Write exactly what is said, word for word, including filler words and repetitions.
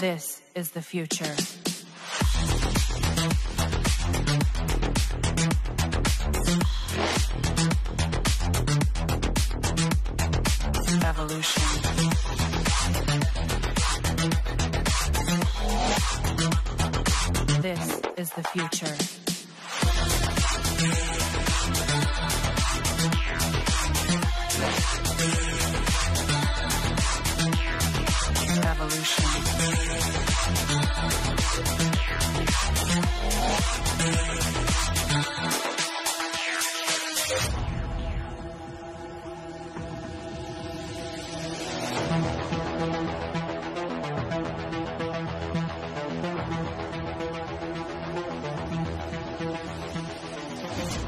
This is the future. Evolution. This is the future. Thank you.